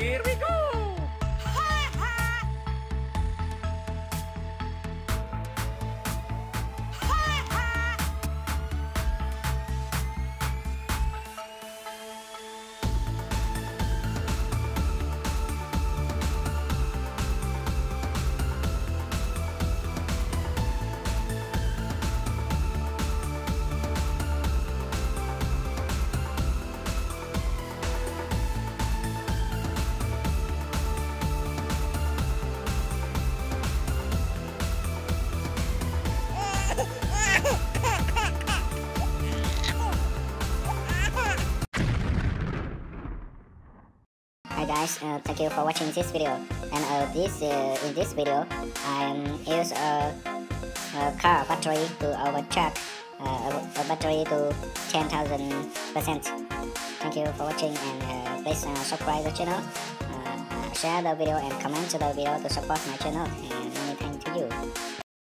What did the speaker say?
Here we go! Guys, thank you for watching this video. And in this video, I use a car battery to overcharge a battery to 10,000%. Thank you for watching, and please subscribe the channel, share the video, and comment the video to support my channel. And many thanks to you.